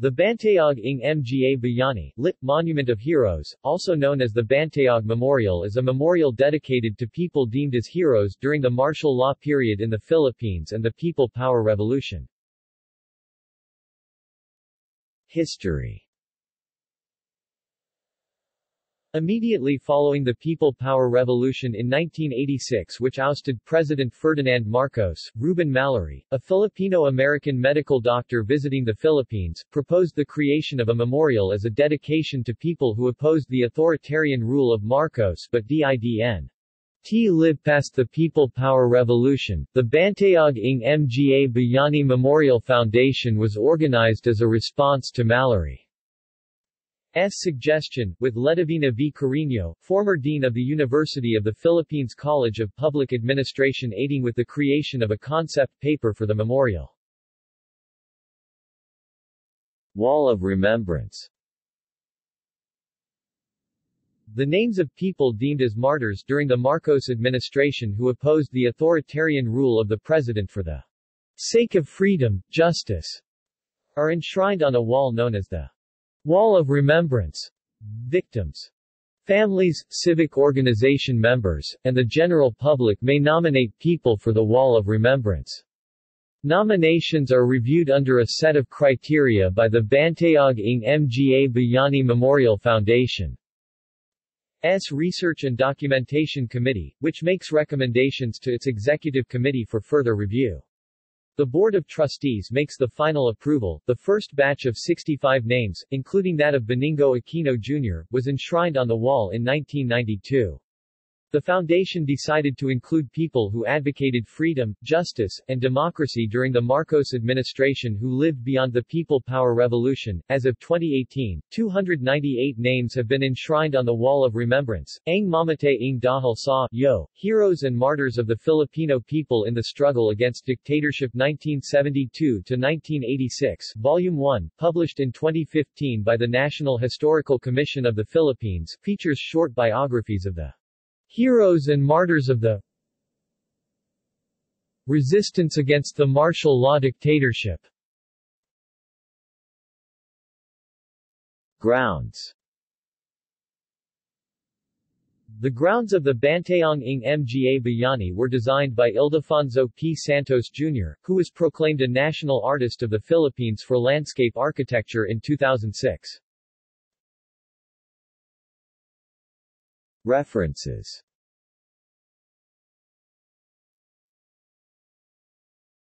The Bantayog ng mga Bayani, lit. Monument of Heroes, also known as the Bantayog Memorial, is a memorial dedicated to people deemed as heroes during the martial law period in the Philippines and the People Power Revolution. History. Immediately following the People Power Revolution in 1986, which ousted President Ferdinand Marcos, Ruben Mallory, a Filipino-American medical doctor visiting the Philippines, proposed the creation of a memorial as a dedication to people who opposed the authoritarian rule of Marcos but didn't live past the People Power Revolution. The Bantayog ng mga Bayani Memorial Foundation was organized as a response to Mallory. S. suggestion, with Ledovina V. Cariño, former dean of the University of the Philippines College of Public Administration, aiding with the creation of a concept paper for the memorial. Wall of Remembrance. The names of people deemed as martyrs during the Marcos administration who opposed the authoritarian rule of the president for the sake of freedom, justice, are enshrined on a wall known as the Wall of Remembrance. Victims, families, civic organization members, and the general public may nominate people for the Wall of Remembrance. Nominations are reviewed under a set of criteria by the Bantayog ng mga Bayani Memorial Foundation's Research and Documentation Committee, which makes recommendations to its Executive Committee for further review. The Board of Trustees makes the final approval. The first batch of 65 names, including that of Benigno Aquino Jr., was enshrined on the wall in 1992. The foundation decided to include people who advocated freedom, justice, and democracy during the Marcos administration who lived beyond the People Power Revolution. As of 2018, 298 names have been enshrined on the Wall of Remembrance. Ang Mamatay Nang Dahil Sa 'Yo, Heroes and Martyrs of the Filipino People in the Struggle Against Dictatorship 1972-1986, Volume 1, published in 2015 by the National Historical Commission of the Philippines, features short biographies of the heroes and martyrs of the resistance against the martial law dictatorship. Grounds. The grounds of the Bantayog ng mga Bayani were designed by Ildefonso P. Santos, Jr., who was proclaimed a National Artist of the Philippines for landscape architecture in 2006. References.